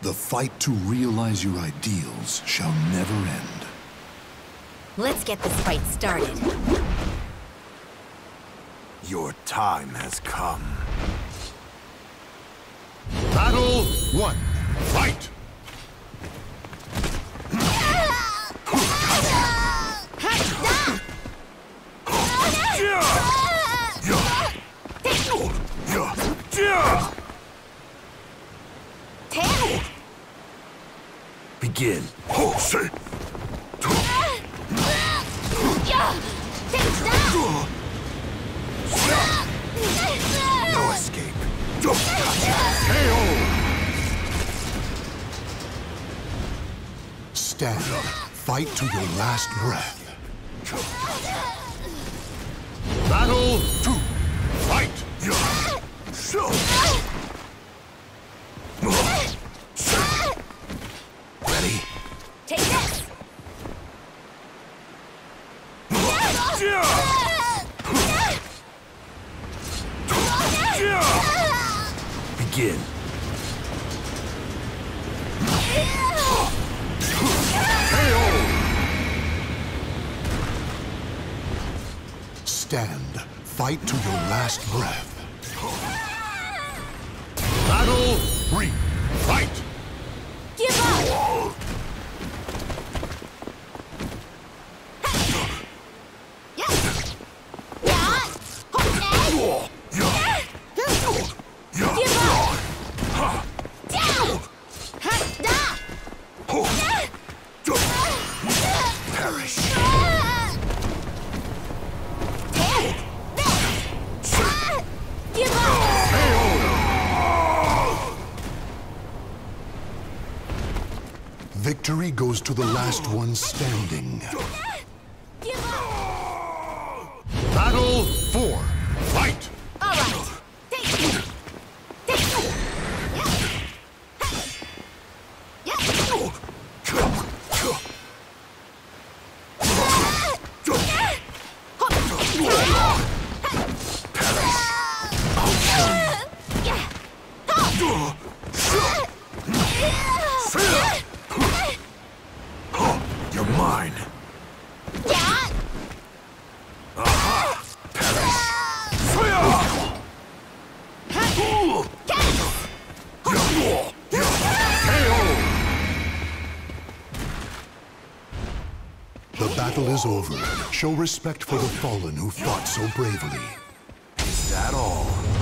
The fight to realize your ideals shall never end. Let's get this fight started. Your time has come. Battle one. Fight! Begin. No escape. Stand up. Fight to your last breath. Battle two. Fight. Ready? Take this. Begin. Stand. Fight to your last breath. Battle three. Fight. Give up. Victory goes to the last one standing. Battle 4. Fight! All right. Is over. Show respect for the fallen who fought so bravely. Is that all?